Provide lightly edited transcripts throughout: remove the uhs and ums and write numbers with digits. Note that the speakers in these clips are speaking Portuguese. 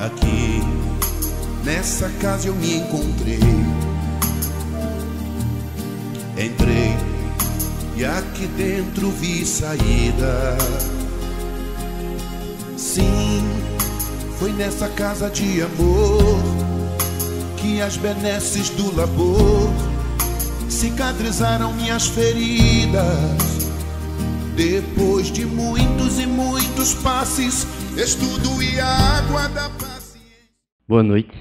aqui nessa casa eu me encontrei, entrei e aqui dentro vi saída. Sim, foi nessa casa de amor que as benesses do labor cicatrizaram minhas feridas. Depois de muitos e muitos passes, estudo e água da paciência. Boa noite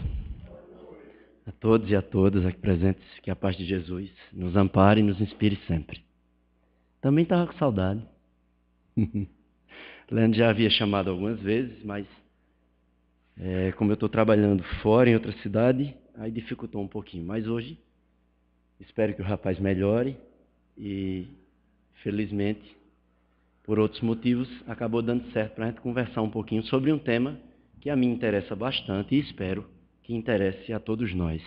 a todos e a todas aqui presentes. Que a paz de Jesus nos ampare e nos inspire sempre. Também estava com saudade. Leandro já havia chamado algumas vezes, mas como eu estou trabalhando fora, em outra cidade, aí dificultou um pouquinho. Mas hoje, espero que o rapaz melhore e, felizmente, por outros motivos, acabou dando certo para a gente conversar um pouquinho sobre um tema que a mim interessa bastante e espero que interesse a todos nós,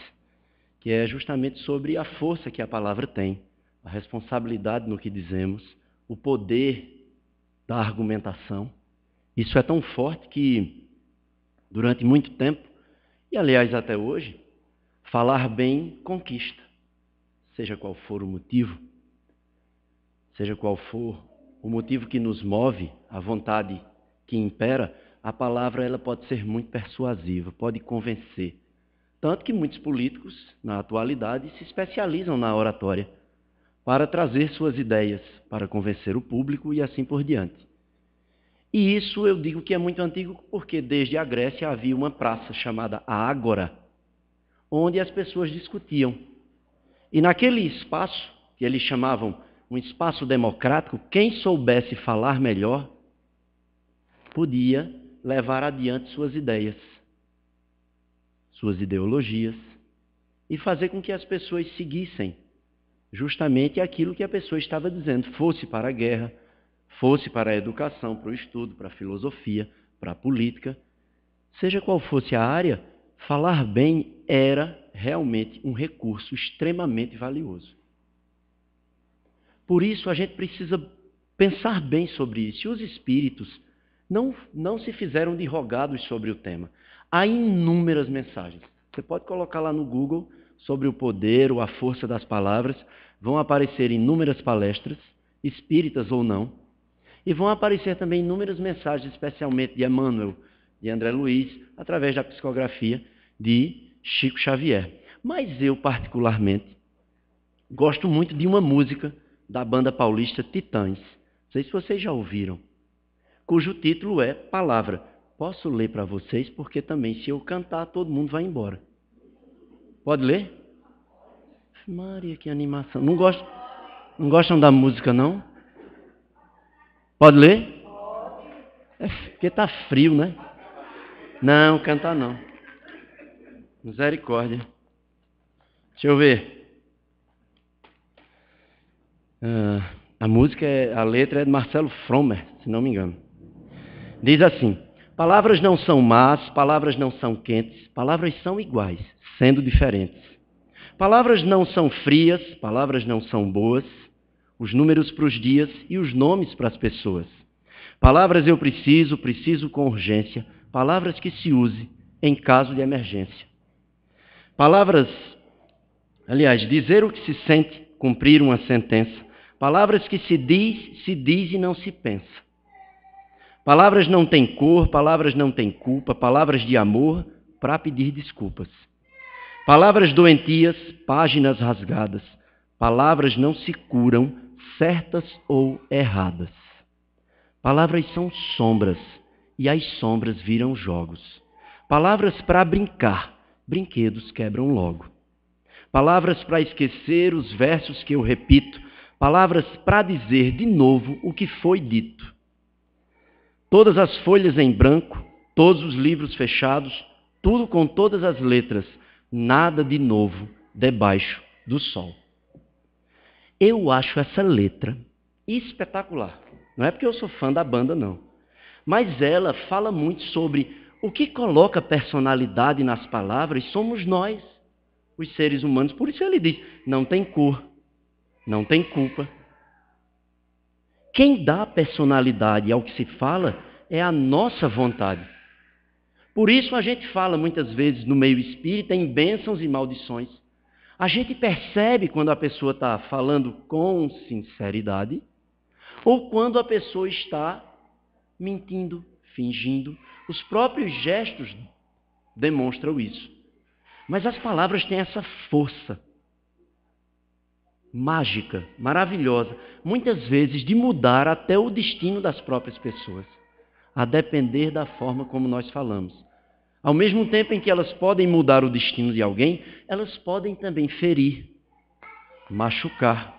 que é justamente sobre a força que a palavra tem, a responsabilidade no que dizemos, o poder da argumentação. Isso é tão forte que, durante muito tempo, e aliás até hoje, falar bem conquista, seja qual for o motivo, seja qual for o motivo que nos move, a vontade que impera, a palavra ela pode ser muito persuasiva, pode convencer. Tanto que muitos políticos, na atualidade, se especializam na oratória, para trazer suas ideias, para convencer o público e assim por diante. E isso eu digo que é muito antigo porque desde a Grécia havia uma praça chamada Ágora, onde as pessoas discutiam. E naquele espaço, que eles chamavam um espaço democrático, quem soubesse falar melhor podia levar adiante suas ideias, suas ideologias e fazer com que as pessoas seguissem justamente aquilo que a pessoa estava dizendo, fosse para a guerra, fosse para a educação, para o estudo, para a filosofia, para a política, seja qual fosse a área, falar bem era realmente um recurso extremamente valioso. Por isso a gente precisa pensar bem sobre isso. E os espíritos não se fizeram de rogados sobre o tema. Há inúmeras mensagens. Você pode colocar lá no Google sobre o poder ou a força das palavras, vão aparecer inúmeras palestras, espíritas ou não, e vão aparecer também inúmeras mensagens, especialmente de Emmanuel, de André Luiz, através da psicografia de Chico Xavier. Mas eu, particularmente, gosto muito de uma música da banda paulista Titãs, não sei se vocês já ouviram, cujo título é Palavra. Posso ler para vocês, porque também se eu cantar, todo mundo vai embora. Pode ler? Maria, que animação. Não gostam da música, não? Pode ler? É porque tá frio, né? Não, cantar não. Misericórdia. Deixa eu ver. A música, a letra é de Marcelo Frommer, se não me engano. Diz assim: palavras não são más, palavras não são quentes, palavras são iguais, sendo diferentes. Palavras não são frias, palavras não são boas, os números para os dias e os nomes para as pessoas. Palavras eu preciso, preciso com urgência, palavras que se use em caso de emergência. Palavras, aliás, dizer o que se sente, cumprir uma sentença. Palavras que se diz e não se pensa. Palavras não têm cor, palavras não têm culpa, palavras de amor para pedir desculpas. Palavras doentias, páginas rasgadas, palavras não se curam, certas ou erradas. Palavras são sombras e as sombras viram jogos. Palavras para brincar, brinquedos quebram logo. Palavras para esquecer os versos que eu repito, palavras para dizer de novo o que foi dito. Todas as folhas em branco, todos os livros fechados, tudo com todas as letras, nada de novo debaixo do sol. Eu acho essa letra espetacular. Não é porque eu sou fã da banda, não. Mas ela fala muito sobre o que coloca personalidade nas palavras, somos nós, os seres humanos. Por isso ele diz, não tem cor, não tem culpa. Quem dá personalidade ao que se fala é a nossa vontade. Por isso a gente fala muitas vezes no meio espírita em bênçãos e maldições. A gente percebe quando a pessoa está falando com sinceridade ou quando a pessoa está mentindo, fingindo. Os próprios gestos demonstram isso. Mas as palavras têm essa força mágica, maravilhosa, muitas vezes de mudar até o destino das próprias pessoas, a depender da forma como nós falamos. Ao mesmo tempo em que elas podem mudar o destino de alguém, elas podem também ferir, machucar,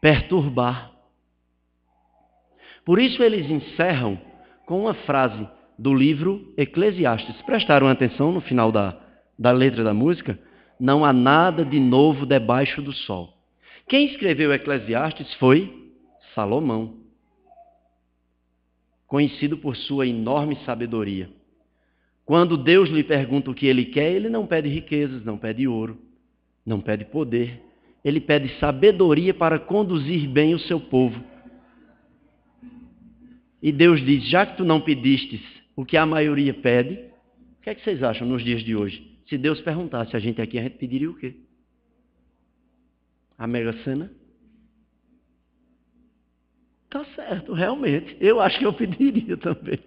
perturbar. Por isso eles encerram com uma frase do livro Eclesiastes. Prestaram atenção no final da letra da música? Não há nada de novo debaixo do sol. Quem escreveu Eclesiastes foi Salomão, conhecido por sua enorme sabedoria. Quando Deus lhe pergunta o que ele quer, ele não pede riquezas, não pede ouro, não pede poder. Ele pede sabedoria para conduzir bem o seu povo. E Deus diz, já que tu não pedistes o que a maioria pede, o que é que vocês acham nos dias de hoje? Se Deus perguntasse a gente aqui, a gente pediria o quê? A Mega Sena? Tá certo, realmente. Eu acho que eu pediria também.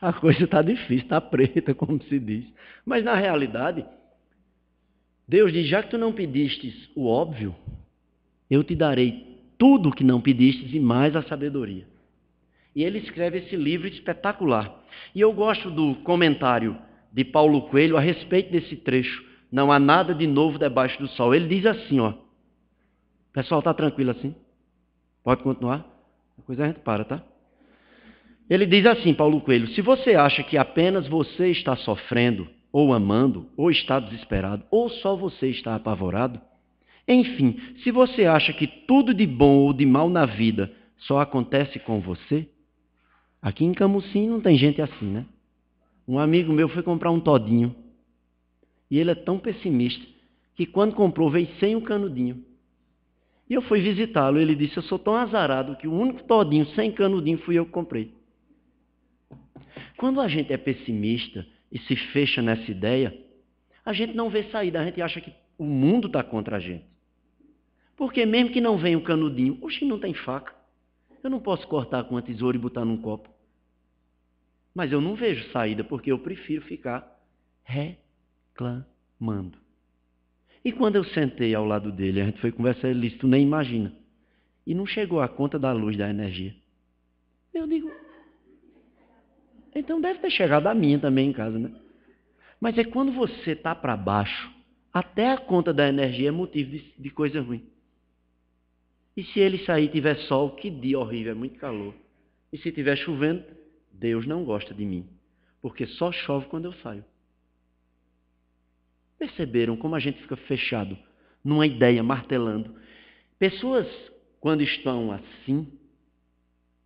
A coisa está difícil, está preta, como se diz. Mas na realidade, Deus diz, já que tu não pedistes o óbvio, eu te darei tudo o que não pedistes e mais a sabedoria. E ele escreve esse livro espetacular. E eu gosto do comentário de Paulo Coelho a respeito desse trecho. Não há nada de novo debaixo do sol. Ele diz assim, ó. Pessoal, está tranquilo assim? Pode continuar? Depois a gente para, tá? Ele diz assim, Paulo Coelho, se você acha que apenas você está sofrendo, ou amando, ou está desesperado, ou só você está apavorado, enfim, se você acha que tudo de bom ou de mal na vida só acontece com você, aqui em Camocim não tem gente assim, né? Um amigo meu foi comprar um todinho, e ele é tão pessimista, que quando comprou veio sem um canudinho. E eu fui visitá-lo, ele disse, eu sou tão azarado que o único todinho sem canudinho fui eu que comprei. Quando a gente é pessimista e se fecha nessa ideia, a gente não vê saída, a gente acha que o mundo está contra a gente. Porque mesmo que não venha o canudinho, oxe, não tem faca. Eu não posso cortar com uma tesoura e botar num copo. Mas eu não vejo saída, porque eu prefiro ficar reclamando. E quando eu sentei ao lado dele, a gente foi conversar, ele disse, tu nem imagina. E não chegou a conta da luz, da energia. Eu digo, então deve ter chegado a minha também em casa, né? Mas é quando você está para baixo, até a conta da energia é motivo de coisa ruim. E se ele sair e tiver sol, que dia horrível, é muito calor. E se tiver chovendo, Deus não gosta de mim, porque só chove quando eu saio. Perceberam como a gente fica fechado numa ideia, martelando? Pessoas, quando estão assim,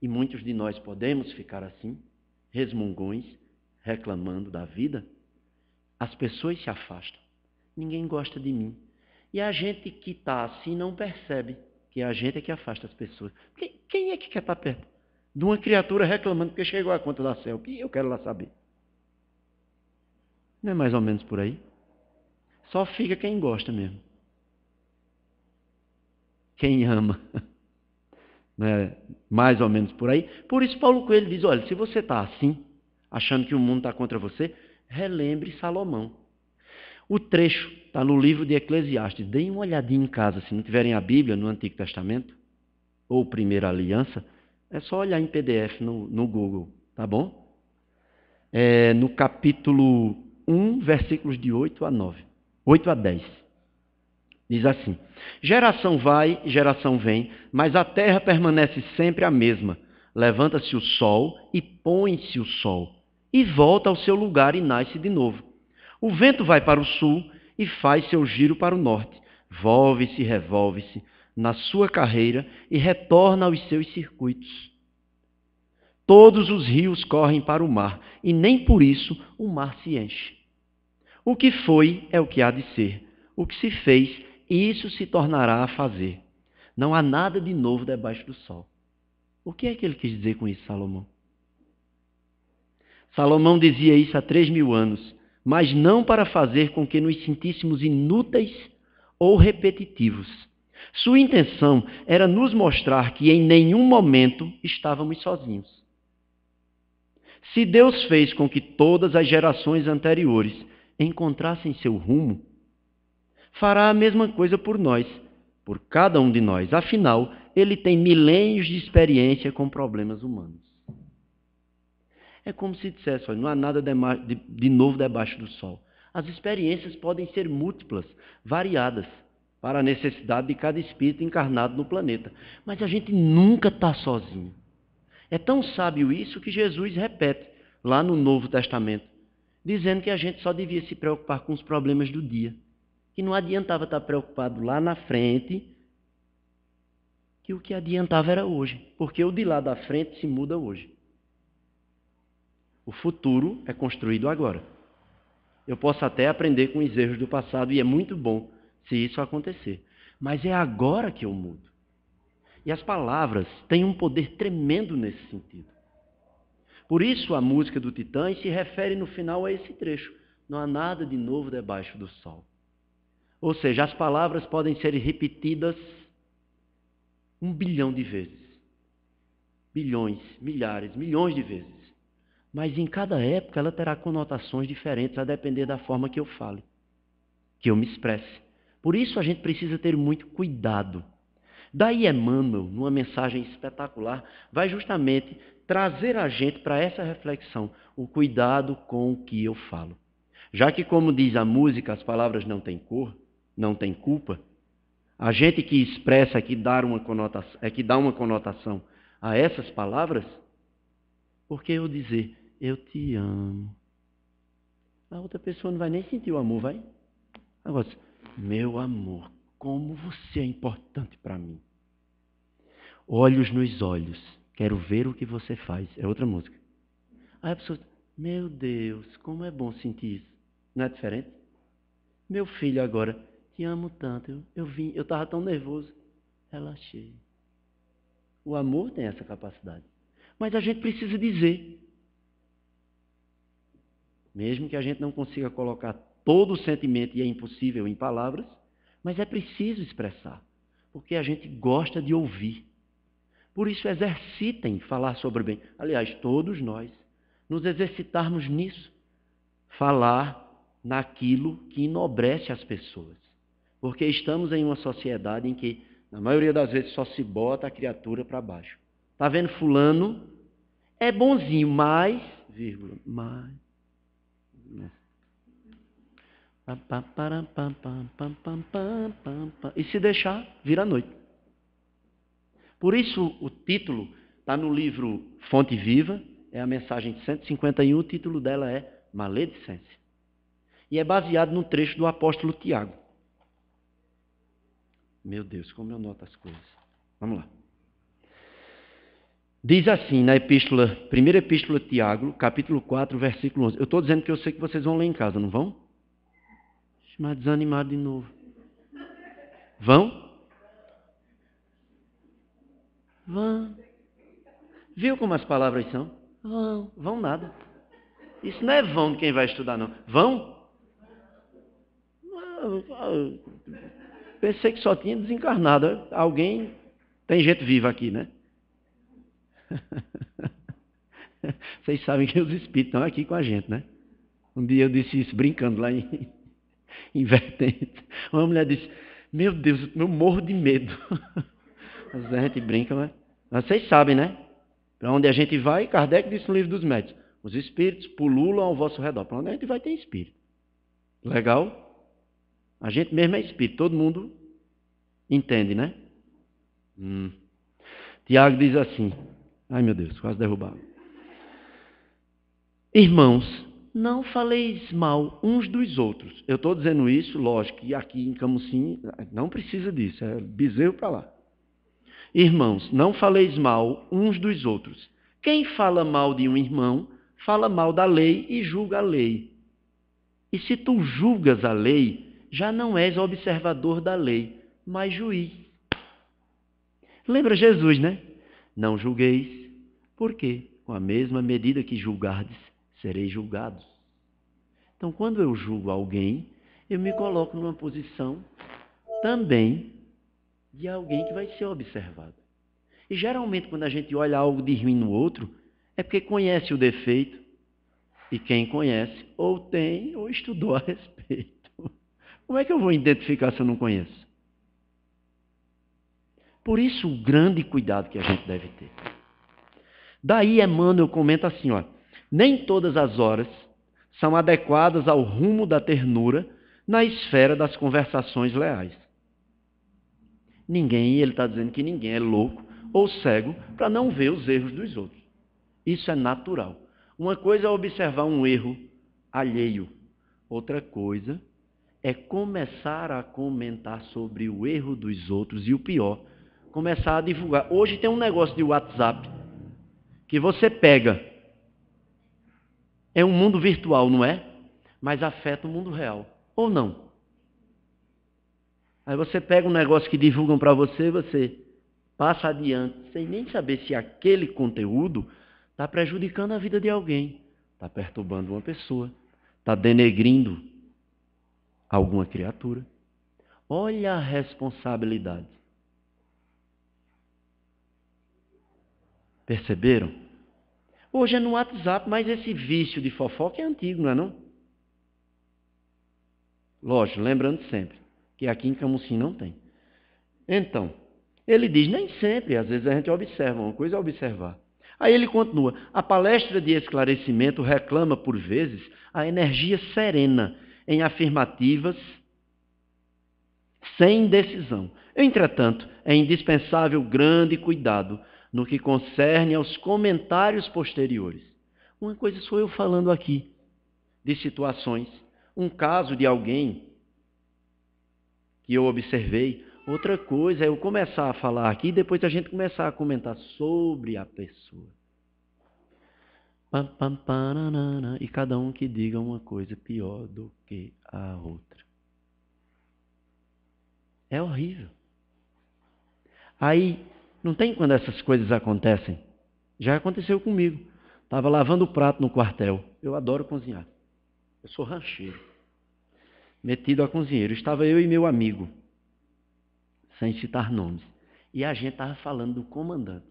e muitos de nós podemos ficar assim, resmungões, reclamando da vida, as pessoas se afastam. Ninguém gosta de mim. E a gente que está assim não percebe que a gente é que afasta as pessoas. Quem é que quer estar perto de uma criatura reclamando porque chegou a conta da CELP? E eu quero lá saber. Não é mais ou menos por aí? Só fica quem gosta mesmo. Quem ama. É mais ou menos por aí. Por isso Paulo Coelho diz, olha, se você está assim, achando que o mundo está contra você, relembre Salomão. O trecho está no livro de Eclesiastes. Deem uma olhadinha em casa, se não tiverem a Bíblia no Antigo Testamento, ou Primeira Aliança, é só olhar em PDF no Google, tá bom? É no capítulo 1, versículos de 8 a 10. Diz assim, geração vai e geração vem, mas a terra permanece sempre a mesma. Levanta-se o sol e põe-se o sol, e volta ao seu lugar e nasce de novo. O vento vai para o sul e faz seu giro para o norte. Volve-se, revolve-se na sua carreira e retorna aos seus circuitos. Todos os rios correm para o mar, e nem por isso o mar se enche. O que foi é o que há de ser. O que se fez, isso se tornará a fazer. Não há nada de novo debaixo do sol. O que é que ele quis dizer com isso, Salomão? Salomão dizia isso há 3000 anos, mas não para fazer com que nos sentíssemos inúteis ou repetitivos. Sua intenção era nos mostrar que em nenhum momento estávamos sozinhos. Se Deus fez com que todas as gerações anteriores encontrassem seu rumo, fará a mesma coisa por nós, por cada um de nós. Afinal, ele tem milênios de experiência com problemas humanos. É como se dissesse, olha, não há nada de novo debaixo do sol. As experiências podem ser múltiplas, variadas, para a necessidade de cada espírito encarnado no planeta. Mas a gente nunca está sozinho. É tão sábio isso que Jesus repete lá no Novo Testamento, dizendo que a gente só devia se preocupar com os problemas do dia, que não adiantava estar preocupado lá na frente, que o que adiantava era hoje, porque o de lá da frente se muda hoje. O futuro é construído agora. Eu posso até aprender com os erros do passado, e é muito bom se isso acontecer. Mas é agora que eu mudo. E as palavras têm um poder tremendo nesse sentido. Por isso a música do Titãs se refere no final a esse trecho. Não há nada de novo debaixo do sol. Ou seja, as palavras podem ser repetidas 1 bilhão de vezes. Bilhões, milhares, milhões de vezes. Mas em cada época ela terá conotações diferentes a depender da forma que eu fale, que eu me expresse. Por isso a gente precisa ter muito cuidado. Daí Emmanuel, numa mensagem espetacular, vai justamente trazer a gente para essa reflexão, o cuidado com o que eu falo. Já que, como diz a música, as palavras não têm cor, não têm culpa, a gente que expressa é que dá uma conotação a essas palavras, porque eu dizer eu te amo, a outra pessoa não vai nem sentir o amor, vai? Agora, meu amor, como você é importante para mim. Olhos nos olhos, quero ver o que você faz. É outra música. Aí a pessoa, meu Deus, como é bom sentir isso. Não é diferente? Meu filho agora, te amo tanto, eu estava tão nervoso, relaxei. O amor tem essa capacidade. Mas a gente precisa dizer. Mesmo que a gente não consiga colocar todo o sentimento, e é impossível em palavras, mas é preciso expressar, porque a gente gosta de ouvir. Por isso, exercitem falar sobre o bem. Aliás, todos nós nos exercitarmos nisso. Falar naquilo que enobrece as pessoas. Porque estamos em uma sociedade em que, na maioria das vezes, só se bota a criatura para baixo. Está vendo fulano? É bonzinho, mas... vírgula, mas... E se deixar, vira noite. Por isso o título está no livro Fonte Viva, é a mensagem de 151, o título dela é Maledicência. E é baseado num trecho do apóstolo Tiago. Meu Deus, como eu noto as coisas. Vamos lá. Diz assim na primeira epístola de Tiago, capítulo 4, versículo 11. Eu estou dizendo que eu sei que vocês vão ler em casa, não vão? Mas desanimado de novo. Vão? Vão. Viu como as palavras são? Vão. Vão nada. Isso não é vão de quem vai estudar, não. Vão? Pensei que só tinha desencarnado. Alguém... tem gente viva aqui, né? Vocês sabem que os espíritos estão aqui com a gente, né? Um dia eu disse isso brincando lá em vertente. Uma mulher disse, meu Deus, eu morro de medo. Às vezes a gente brinca, mas vocês sabem, né? Para onde a gente vai, Kardec disse no livro dos médiuns, os espíritos pululam ao vosso redor. Para onde a gente vai tem espírito. Legal? A gente mesmo é espírito, todo mundo entende, né? Tiago diz assim, ai meu Deus, quase derrubado. Irmãos, não faleis mal uns dos outros. Eu estou dizendo isso, lógico, que aqui em Camocim não precisa disso, é bezerro para lá. Irmãos, não faleis mal uns dos outros. Quem fala mal de um irmão, fala mal da lei e julga a lei. E se tu julgas a lei, já não és observador da lei, mas juiz. Lembra Jesus, né? Não julgueis, porque com a mesma medida que julgardes, sereis julgados. Então, quando eu julgo alguém, eu me coloco numa posição também de alguém que vai ser observado. E geralmente, quando a gente olha algo de ruim no outro, é porque conhece o defeito. E quem conhece, ou tem, ou estudou a respeito. Como é que eu vou identificar se eu não conheço? Por isso, o grande cuidado que a gente deve ter. Daí, Emmanuel comenta assim, ó, nem todas as horas são adequadas ao rumo da ternura na esfera das conversações leais. Ninguém, ele está dizendo que ninguém é louco ou cego para não ver os erros dos outros. Isso é natural. Uma coisa é observar um erro alheio. Outra coisa é começar a comentar sobre o erro dos outros e o pior, começar a divulgar. Hoje tem um negócio de WhatsApp que você pega. É um mundo virtual, não é? Mas afeta o mundo real. Ou não? Aí você pega um negócio que divulgam para você, você passa adiante, sem nem saber se aquele conteúdo está prejudicando a vida de alguém, está perturbando uma pessoa, está denegrindo alguma criatura. Olha a responsabilidade. Perceberam? Hoje é no WhatsApp, mas esse vício de fofoca é antigo, não é não? Lógico, lembrando sempre, que aqui em Camocim não tem. Então, ele diz, nem sempre, às vezes a gente observa, uma coisa é observar. Aí ele continua, a palestra de esclarecimento reclama, por vezes, a energia serena em afirmativas sem decisão. Entretanto, é indispensável grande cuidado no que concerne aos comentários posteriores. Uma coisa sou eu falando aqui, de situações, um caso de alguém que eu observei, outra coisa é eu começar a falar aqui e depois a gente começar a comentar sobre a pessoa. E cada um que diga uma coisa pior do que a outra. É horrível. Aí, não tem quando essas coisas acontecem? Já aconteceu comigo. Estava lavando o prato no quartel. Eu adoro cozinhar. Eu sou rancheiro. Metido a cozinheiro. Estava eu e meu amigo. Sem citar nomes. E a gente estava falando do comandante,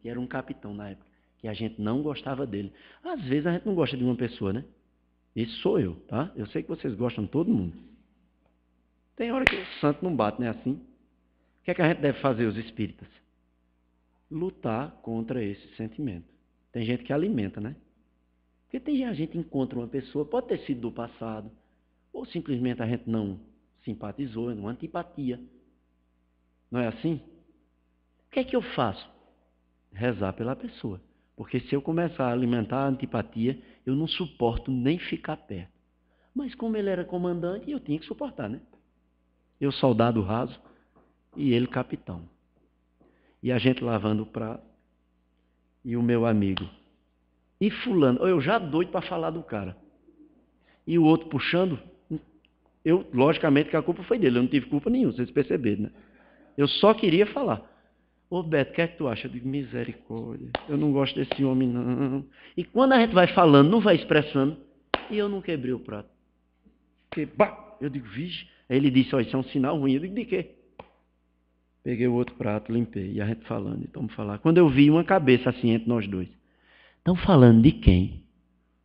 que era um capitão na época, que a gente não gostava dele. Às vezes a gente não gosta de uma pessoa, né? Isso sou eu, tá? Eu sei que vocês gostam de todo mundo. Tem hora que o santo não bate, né? Assim. O que é que a gente deve fazer, os espíritas? Lutar contra esse sentimento. Tem gente que alimenta, né? Porque tem, a gente encontra uma pessoa, pode ter sido do passado, ou simplesmente a gente não simpatizou, é uma antipatia. Não é assim? O que é que eu faço? Rezar pela pessoa. Porque se eu começar a alimentar a antipatia, eu não suporto nem ficar perto. Mas como ele era comandante, eu tinha que suportar, né? Eu soldado raso e ele capitão. E a gente lavando o prato e o meu amigo. E fulano, eu já doido para falar do cara. E o outro puxando, eu logicamente que a culpa foi dele, eu não tive culpa nenhuma, vocês perceberam, né? Eu só queria falar. Ô Beto, o que é que tu acha? Eu digo, misericórdia, eu não gosto desse homem não. E quando a gente vai falando, não vai expressando, e eu não quebrei o prato. Porque, bah, eu digo, vixe. Aí ele disse, ó, isso é um sinal ruim. Eu digo, de quê? Peguei o outro prato, limpei, e a gente falando, então vamos falar. Quando eu vi uma cabeça assim entre nós dois, estão falando de quem?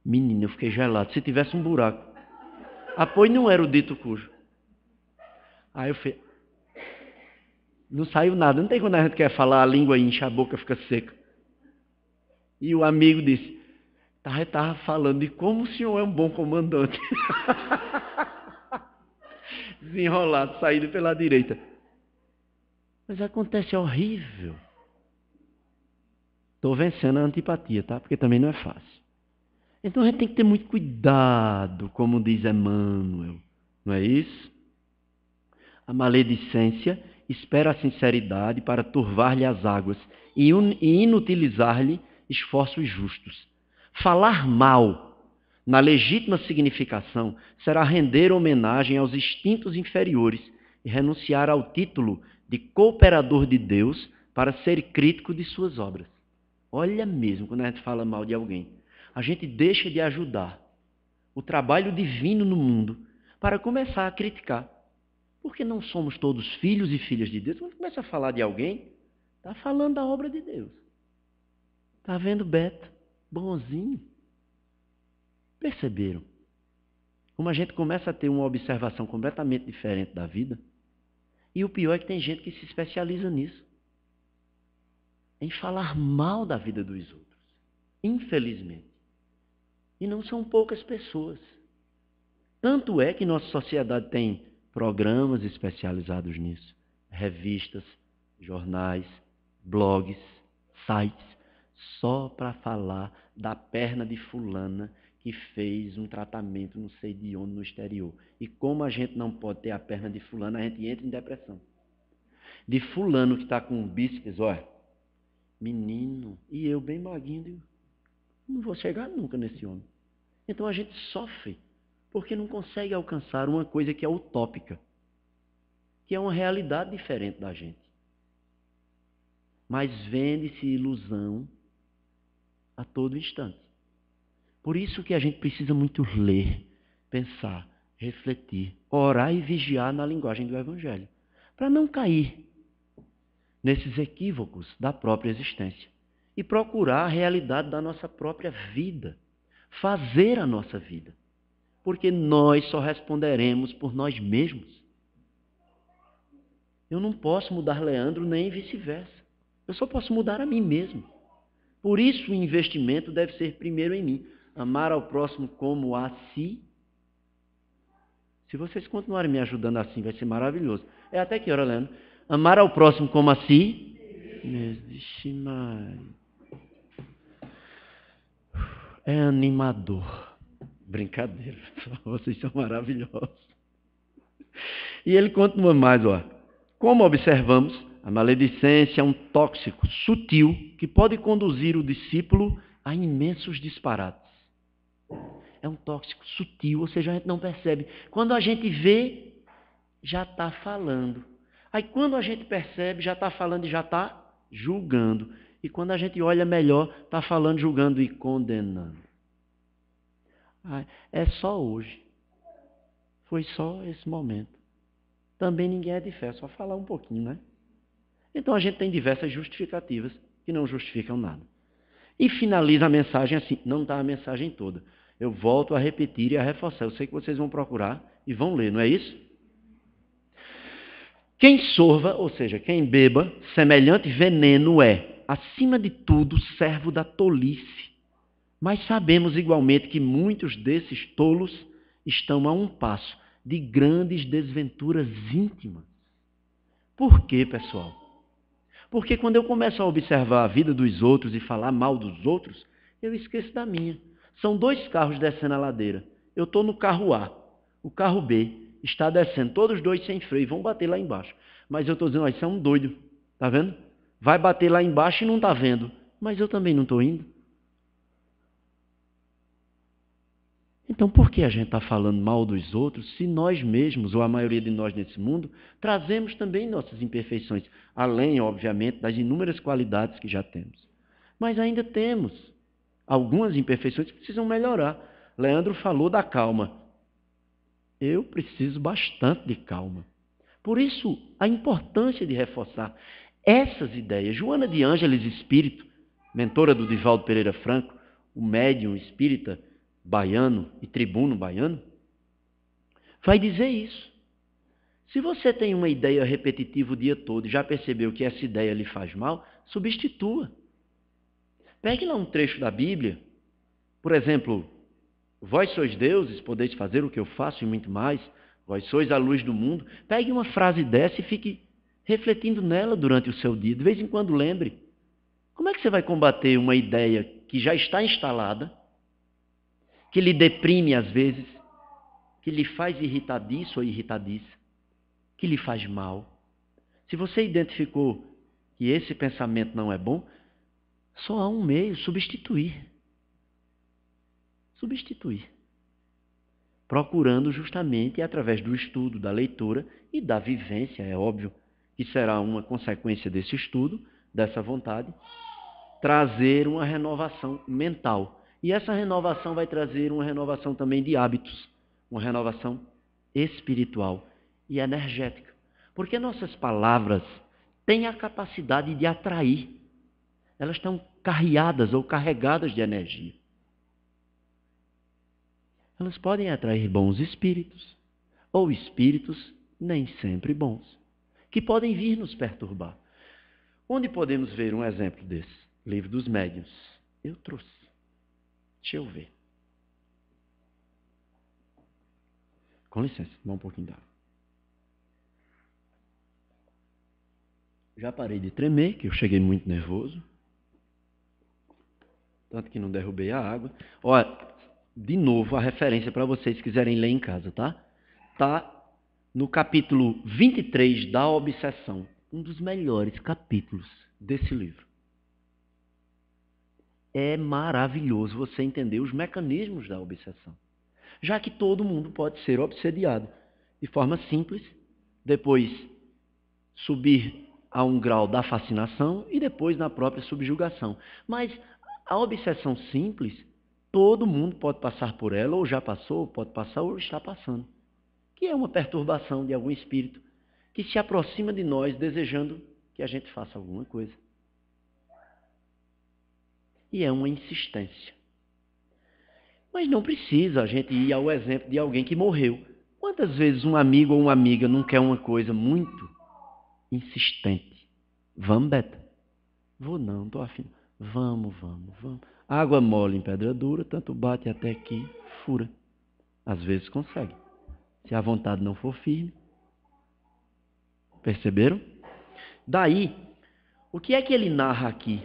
Menino, eu fiquei gelado, se tivesse um buraco. Apoio não era o dito cujo. Aí eu falei, não saiu nada. Não tem quando a gente quer falar, a língua incha, a boca fica seca. E o amigo disse, estava falando de como o senhor é um bom comandante. Desenrolado, saído pela direita. Mas acontece, é horrível. Estou vencendo a antipatia, tá? Porque também não é fácil. Então a gente tem que ter muito cuidado, como diz Emmanuel. Não é isso? A maledicência espera a sinceridade para turvar-lhe as águas e inutilizar-lhe esforços justos. Falar mal, na legítima significação, será render homenagem aos instintos inferiores e renunciar ao título de cooperador de Deus para ser crítico de suas obras. Olha mesmo quando a gente fala mal de alguém. a gente deixa de ajudar o trabalho divino no mundo para começar a criticar. Porque não somos todos filhos e filhas de Deus. Quando começa a falar de alguém, está falando da obra de Deus. Está vendo Beto? Bonzinho. Perceberam? Como a gente começa a ter uma observação completamente diferente da vida. E o pior é que tem gente que se especializa nisso. Em falar mal da vida dos outros. Infelizmente. E não são poucas pessoas. Tanto é que nossa sociedade tem programas especializados nisso. Revistas, jornais, blogs, sites. Só para falar da perna de fulana que fez um tratamento não sei de onde no exterior. E como a gente não pode ter a perna de fulano, a gente entra em depressão. De fulano que está com um bíceps, olha, menino, e eu bem magrinho, digo, não vou chegar nunca nesse homem. Então a gente sofre porque não consegue alcançar uma coisa que é utópica, que é uma realidade diferente da gente. Mas vende-se ilusão a todo instante. Por isso que a gente precisa muito ler, pensar, refletir, orar e vigiar na linguagem do Evangelho, para não cair nesses equívocos da própria existência e procurar a realidade da nossa própria vida, fazer a nossa vida, porque nós só responderemos por nós mesmos. Eu não posso mudar Leandro nem vice-versa, eu só posso mudar a mim mesmo. Por isso o investimento deve ser primeiro em mim. Amar ao próximo como a si. Se vocês continuarem me ajudando assim, vai ser maravilhoso. É até que hora, Leandro? Amar ao próximo como a si. É animador. Brincadeira. Vocês são maravilhosos. E ele continua mais, ó. Como observamos, a maledicência é um tóxico sutil que pode conduzir o discípulo a imensos disparates. É um tóxico sutil, ou seja, a gente não percebe. Quando a gente vê, já está falando. Aí quando a gente percebe, já está falando e já está julgando. E quando a gente olha melhor, está falando, julgando e condenando. Ah, é só hoje. Foi só esse momento. Também ninguém é de fé, só falar um pouquinho, né? Então a gente tem diversas justificativas que não justificam nada. E finaliza a mensagem assim, não está a mensagem toda. Eu volto a repetir e a reforçar. Eu sei que vocês vão procurar e vão ler, não é isso? Quem sorva, ou seja, quem beba, semelhante veneno é, acima de tudo, servo da tolice. Mas sabemos igualmente que muitos desses tolos estão a um passo de grandes desventuras íntimas. Por quê, pessoal? Porque quando eu começo a observar a vida dos outros e falar mal dos outros, eu esqueço da minha. São dois carros descendo a ladeira. Eu estou no carro A. O carro B está descendo. Todos os dois sem freio. Vão bater lá embaixo. Mas eu estou dizendo, isso é um doido. Está vendo? Vai bater lá embaixo e não está vendo. Mas eu também não estou indo. Então por que a gente está falando mal dos outros se nós mesmos, ou a maioria de nós nesse mundo, trazemos também nossas imperfeições? Além, obviamente, das inúmeras qualidades que já temos. Mas ainda temos algumas imperfeições que precisam melhorar. Leandro falou da calma. Eu preciso bastante de calma. Por isso, a importância de reforçar essas ideias. Joana de Ângelis, espírito, mentora do Divaldo Pereira Franco, o médium espírita baiano e tribuno baiano, vai dizer isso. Se você tem uma ideia repetitiva o dia todo e já percebeu que essa ideia lhe faz mal, substitua. Pegue lá um trecho da Bíblia, por exemplo, vós sois deuses, podeis fazer o que eu faço e muito mais, vós sois a luz do mundo. Pegue uma frase dessa e fique refletindo nela durante o seu dia, de vez em quando lembre. Como é que você vai combater uma ideia que já está instalada, que lhe deprime às vezes, que lhe faz irritadiço ou irritadiça, que lhe faz mal? Se você identificou que esse pensamento não é bom, só há um meio, substituir. Substituir. Procurando justamente através do estudo, da leitura e da vivência, é óbvio que será uma consequência desse estudo, dessa vontade, trazer uma renovação mental. E essa renovação vai trazer uma renovação também de hábitos, uma renovação espiritual e energética. Porque nossas palavras têm a capacidade de atrair. Elas estão carreadas ou carregadas de energia. Elas podem atrair bons espíritos, ou espíritos nem sempre bons, que podem vir nos perturbar. Onde podemos ver um exemplo desse? Livro dos Médiuns. Eu trouxe. Deixa eu ver. Com licença, dá um pouquinho d'água. Já parei de tremer, que eu cheguei muito nervoso. Tanto que não derrubei a água. Olha, de novo a referência para vocês quiserem ler em casa, tá? Tá no capítulo 23 da Obsessão. Um dos melhores capítulos desse livro. É maravilhoso você entender os mecanismos da obsessão. Já que todo mundo pode ser obsediado de forma simples, depois subir a um grau da fascinação e depois na própria subjugação. Mas a obsessão simples, todo mundo pode passar por ela, ou já passou, pode passar, ou está passando. Que é uma perturbação de algum espírito que se aproxima de nós desejando que a gente faça alguma coisa. E é uma insistência. Mas não precisa a gente ir ao exemplo de alguém que morreu. Quantas vezes um amigo ou uma amiga não quer uma coisa muito insistente? Vamos, Beto? Vou não, estou afim. Vamos, vamos, vamos. Água mole em pedra dura, tanto bate até que fura. Às vezes consegue. Se a vontade não for firme. Perceberam? Daí, o que é que ele narra aqui?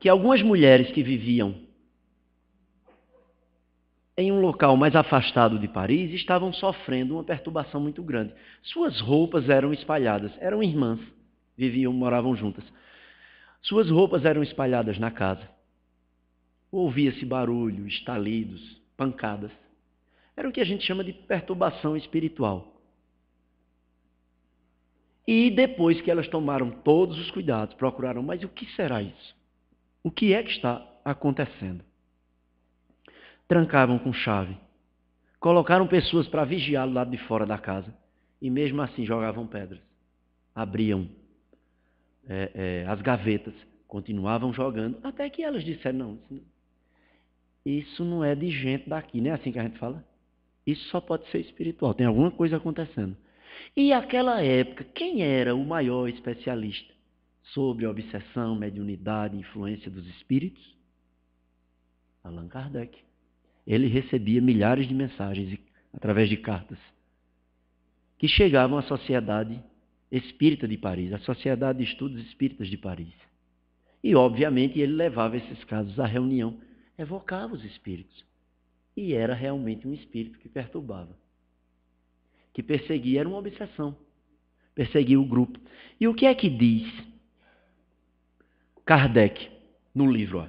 Que algumas mulheres que viviam em um local mais afastado de Paris estavam sofrendo uma perturbação muito grande. Suas roupas eram espalhadas, eram irmãs, viviam, moravam juntas. Suas roupas eram espalhadas na casa. Ouvia-se barulho, estalidos, pancadas. Era o que a gente chama de perturbação espiritual. E depois que elas tomaram todos os cuidados, procuraram, mas o que será isso? O que é que está acontecendo? Trancavam com chave, colocaram pessoas para vigiar do lado de fora da casa e mesmo assim jogavam pedras, abriam as gavetas, continuavam jogando, até que elas disseram, não, isso não é de gente daqui, não é assim que a gente fala? Isso só pode ser espiritual, tem alguma coisa acontecendo. E naquela época, quem era o maior especialista sobre obsessão, mediunidade e influência dos espíritos? Allan Kardec. Ele recebia milhares de mensagens através de cartas que chegavam à Sociedade Espírita de Paris, à Sociedade de Estudos Espíritas de Paris. E, obviamente, ele levava esses casos à reunião, evocava os espíritos. E era realmente um espírito que perturbava, que perseguia, era uma obsessão, perseguia o grupo. E o que é que diz Kardec no livro? Ó.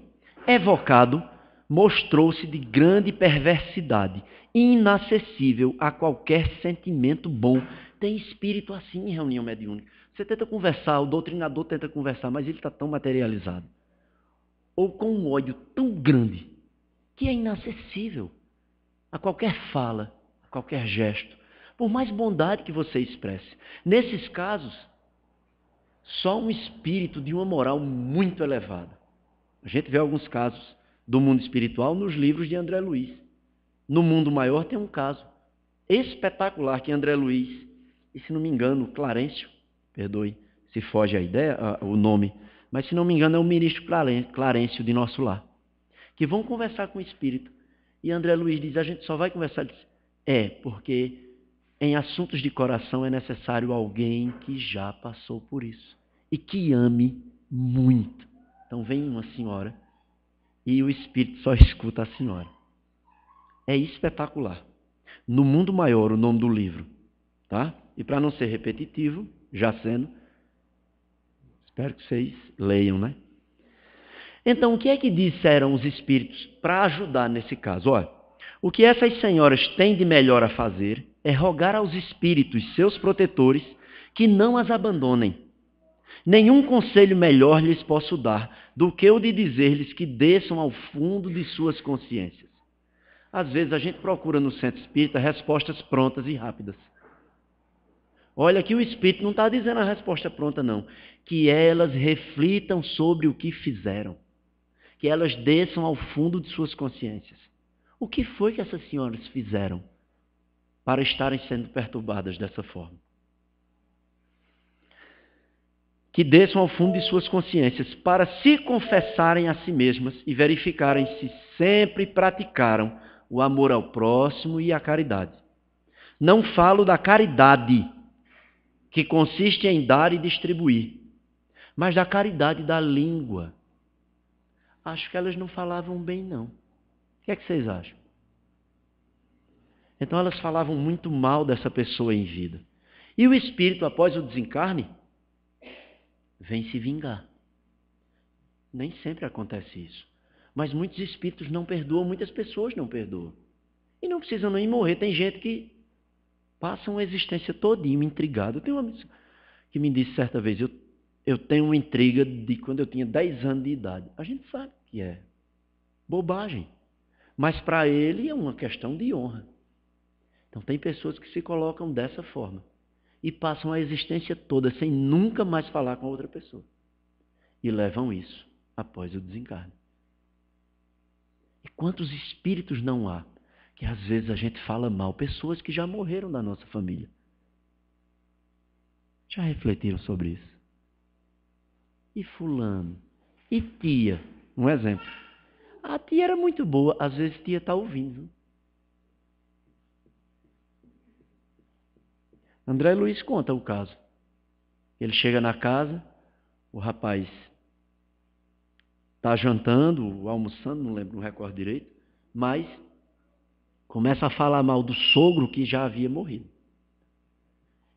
Evocado, mostrou-se de grande perversidade, inacessível a qualquer sentimento bom. Tem espírito assim em reunião mediúnica. Você tenta conversar, o doutrinador tenta conversar, mas ele está tão materializado, ou com um ódio tão grande, que é inacessível a qualquer fala, a qualquer gesto. Por mais bondade que você expresse. Nesses casos, só um espírito de uma moral muito elevada. A gente vê alguns casos do mundo espiritual nos livros de André Luiz. No mundo maior tem um caso espetacular que André Luiz, e se não me engano, Clarencio, perdoe se foge a ideia, o nome, mas se não me engano é o ministro Clarencio de Nosso Lar, que vão conversar com o espírito. E André Luiz diz, a gente só vai conversar disso. É, porque em assuntos de coração é necessário alguém que já passou por isso e que ame muito. Então vem uma senhora e o espírito só escuta a senhora. É espetacular. No mundo maior, o nome do livro, tá? E para não ser repetitivo, já sendo, espero que vocês leiam, né? Então, o que é que disseram os espíritos para ajudar nesse caso? Olha, o que essas senhoras têm de melhor a fazer é rogar aos espíritos, seus protetores, que não as abandonem. Nenhum conselho melhor lhes posso dar do que o de dizer-lhes que desçam ao fundo de suas consciências. Às vezes a gente procura no centro espírita respostas prontas e rápidas. Olha que o espírito não está dizendo a resposta pronta não, que elas reflitam sobre o que fizeram, que elas desçam ao fundo de suas consciências. O que foi que essas senhoras fizeram para estarem sendo perturbadas dessa forma? Que desçam ao fundo de suas consciências para se confessarem a si mesmas e verificarem se sempre praticaram o amor ao próximo e a caridade. Não falo da caridade, que consiste em dar e distribuir, mas da caridade da língua. Acho que elas não falavam bem, não. O que é que vocês acham? Então elas falavam muito mal dessa pessoa em vida. E o espírito, após o desencarne, vem se vingar. Nem sempre acontece isso. Mas muitos espíritos não perdoam, muitas pessoas não perdoam. E não precisam nem morrer. Tem gente que passa uma existência todinha intrigada. Eu tenho uma amiga que me disse certa vez, eu tenho uma intriga de quando eu tinha 10 anos de idade. A gente sabe que é bobagem. Mas para ele é uma questão de honra. Então tem pessoas que se colocam dessa forma e passam a existência toda sem nunca mais falar com outra pessoa. E levam isso após o desencarne. E quantos espíritos não há que às vezes a gente fala mal? Pessoas que já morreram da nossa família. Já refletiram sobre isso? E fulano? E tia? Um exemplo. A tia era muito boa. Às vezes tia está ouvindo. André Luiz conta o caso. Ele chega na casa, o rapaz está jantando, almoçando, não recordo direito, mas começa a falar mal do sogro que já havia morrido.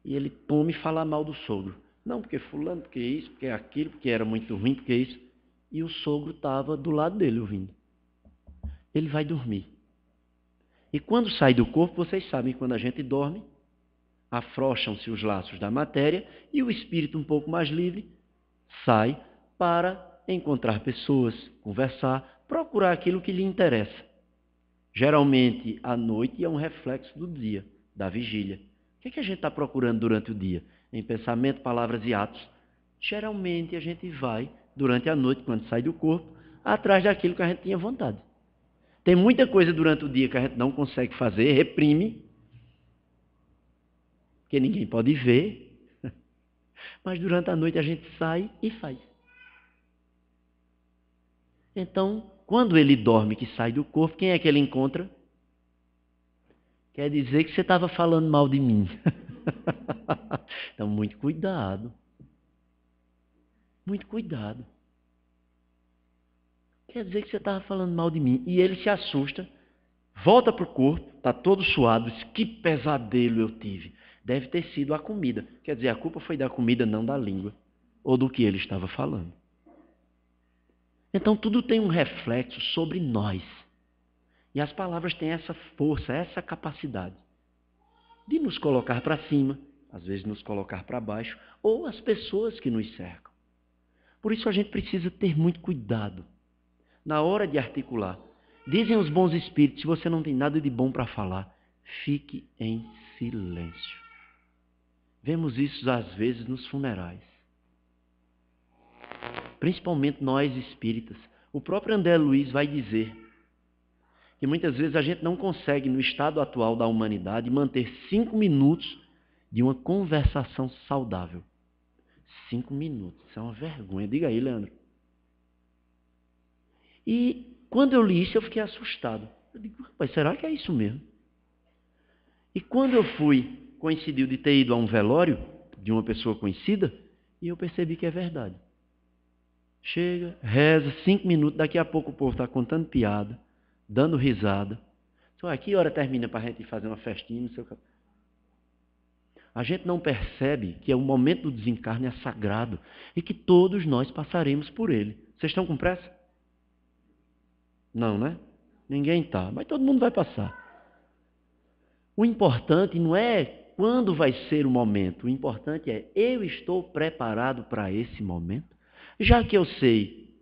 E ele toma e fala mal do sogro. Não, porque fulano, porque isso, porque aquilo, porque era muito ruim, porque isso. E o sogro estava do lado dele ouvindo. Ele vai dormir. E quando sai do corpo, vocês sabem, quando a gente dorme, afrouxam-se os laços da matéria e o espírito um pouco mais livre sai para encontrar pessoas, conversar, procurar aquilo que lhe interessa. Geralmente, a noite é um reflexo do dia, da vigília. O que é que a gente está procurando durante o dia? Em pensamento, palavras e atos. Geralmente, a gente vai, durante a noite, quando sai do corpo, atrás daquilo que a gente tinha vontade. Tem muita coisa durante o dia que a gente não consegue fazer, reprime, que ninguém pode ver, mas durante a noite a gente sai e faz. Então, quando ele dorme, que sai do corpo, quem é que ele encontra? Quer dizer que você estava falando mal de mim. Então, muito cuidado. Muito cuidado. Quer dizer que você estava falando mal de mim. E ele se assusta, volta para o corpo, está todo suado, diz, que pesadelo eu tive. Deve ter sido a comida. Quer dizer, a culpa foi da comida, não da língua. Ou do que ele estava falando. Então, tudo tem um reflexo sobre nós. E as palavras têm essa força, essa capacidade de nos colocar para cima, às vezes nos colocar para baixo, ou as pessoas que nos cercam. Por isso, a gente precisa ter muito cuidado na hora de articular. Dizem os bons espíritos, se você não tem nada de bom para falar, fique em silêncio. Vemos isso às vezes nos funerais. Principalmente nós espíritas. O próprio André Luiz vai dizer que muitas vezes a gente não consegue, no estado atual da humanidade, manter 5 minutos de uma conversação saudável. 5 minutos. Isso é uma vergonha. Diga aí, Leandro. E quando eu li isso, eu fiquei assustado. Eu digo, rapaz, será que é isso mesmo? E quando eu fui, coincidiu de ter ido a um velório de uma pessoa conhecida, e eu percebi que é verdade. Chega, reza, 5 minutos, daqui a pouco o povo está contando piada, dando risada. Então, ah, que hora termina para a gente fazer uma festinha no seu cabelo? A gente não percebe que é o momento do desencarne é sagrado e que todos nós passaremos por ele. Vocês estão com pressa? Não, né? Ninguém está, mas todo mundo vai passar. O importante não é Quando vai ser o momento? O importante é, eu estou preparado para esse momento? Já que eu sei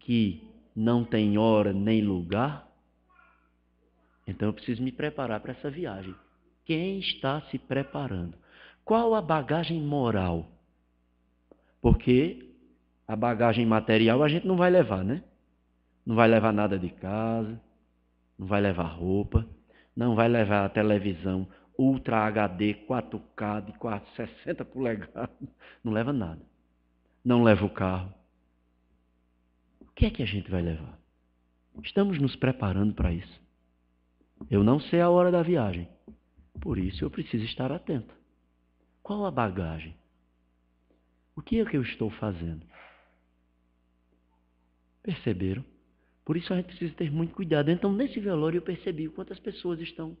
que não tem hora nem lugar, então eu preciso me preparar para essa viagem. Quem está se preparando? Qual a bagagem moral? Porque a bagagem material a gente não vai levar, né? Não vai levar nada de casa, não vai levar roupa, não vai levar a televisão Ultra HD, 4K, de 60 polegadas, não leva nada. Não leva o carro. O que é que a gente vai levar? Estamos nos preparando para isso. Eu não sei a hora da viagem, por isso eu preciso estar atento. Qual a bagagem? O que é que eu estou fazendo? Perceberam? Por isso a gente precisa ter muito cuidado. Então, nesse velório, eu percebi quantas pessoas estão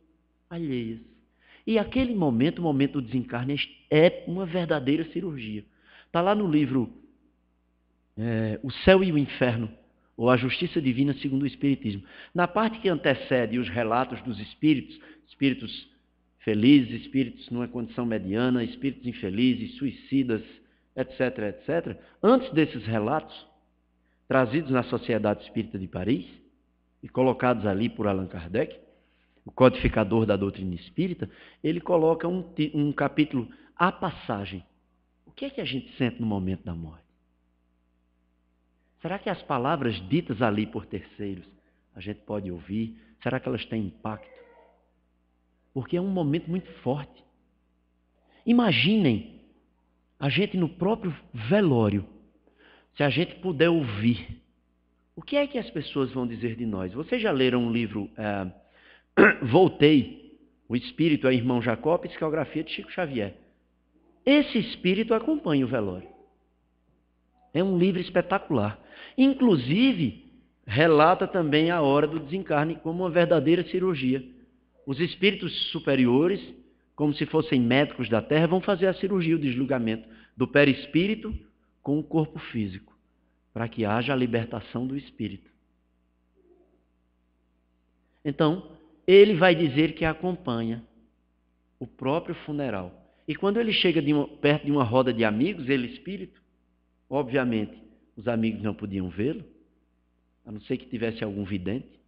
alheias. E aquele momento, o momento do desencarne, é uma verdadeira cirurgia. Está lá no livro O Céu e o Inferno, ou A Justiça Divina Segundo o Espiritismo. Na parte que antecede os relatos dos espíritos, espíritos felizes, espíritos numa condição mediana, espíritos infelizes, suicidas, etc., etc., antes desses relatos, trazidos na Sociedade Espírita de Paris e colocados ali por Allan Kardec, o codificador da doutrina espírita, ele coloca um capítulo, A Passagem. O que é que a gente sente no momento da morte? Será que as palavras ditas ali por terceiros, a gente pode ouvir? Será que elas têm impacto? Porque é um momento muito forte. Imaginem a gente no próprio velório, se a gente puder ouvir, o que é que as pessoas vão dizer de nós? Vocês já leram um livro, Voltei, o Espírito é Irmão Jacó, psicografia de Chico Xavier. Esse espírito acompanha o velório. É um livro espetacular. Inclusive, relata também a hora do desencarne como uma verdadeira cirurgia. Os espíritos superiores, como se fossem médicos da Terra, vão fazer a cirurgia, o desligamento do perispírito com o corpo físico, para que haja a libertação do espírito. Então, ele vai dizer que acompanha o próprio funeral. E quando ele chega perto de uma roda de amigos, ele espírito, obviamente, os amigos não podiam vê-lo, a não ser que tivesse algum vidente,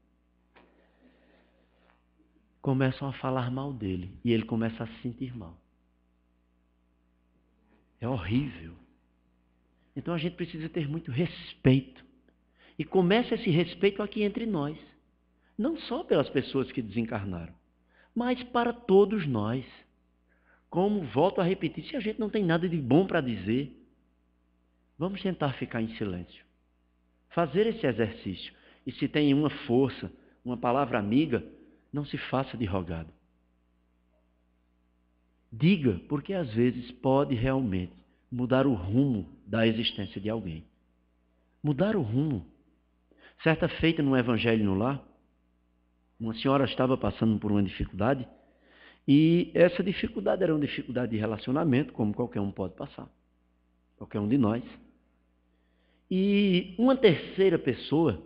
começam a falar mal dele, e ele começa a se sentir mal. É horrível. Então a gente precisa ter muito respeito. E começa esse respeito aqui entre nós. Não só pelas pessoas que desencarnaram, mas para todos nós. Como volto a repetir, se a gente não tem nada de bom para dizer, vamos tentar ficar em silêncio. Fazer esse exercício. E se tem uma força, uma palavra amiga, não se faça de rogado. Diga, porque às vezes pode realmente mudar o rumo da existência de alguém. Mudar o rumo. Certa feita no Evangelho no Lar, uma senhora estava passando por uma dificuldade, e essa dificuldade era uma dificuldade de relacionamento, como qualquer um pode passar, qualquer um de nós. E uma terceira pessoa